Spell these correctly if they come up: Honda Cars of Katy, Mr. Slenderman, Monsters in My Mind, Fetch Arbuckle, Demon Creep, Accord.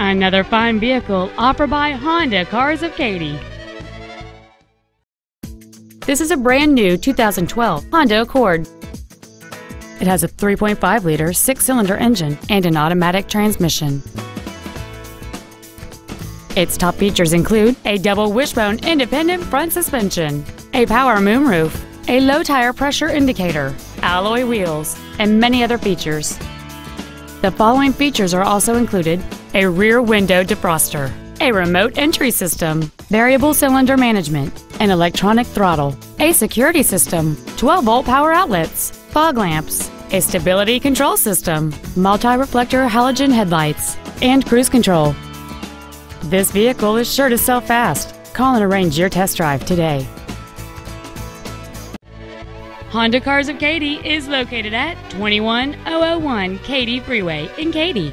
Another fine vehicle offered by Honda Cars of Katy. This is a brand new 2012 Honda Accord. It has a 3.5-liter six-cylinder engine and an automatic transmission. Its top features include a double wishbone independent front suspension, a power moonroof, a low tire pressure indicator, alloy wheels, and many other features. The following features are also included: a rear window defroster, a remote entry system, variable cylinder management, an electronic throttle, a security system, 12-volt power outlets, fog lamps, a stability control system, multi-reflector halogen headlights, and cruise control. This vehicle is sure to sell fast. Call and arrange your test drive today. Honda Cars of Katy is located at 21001 Katy Freeway in Katy.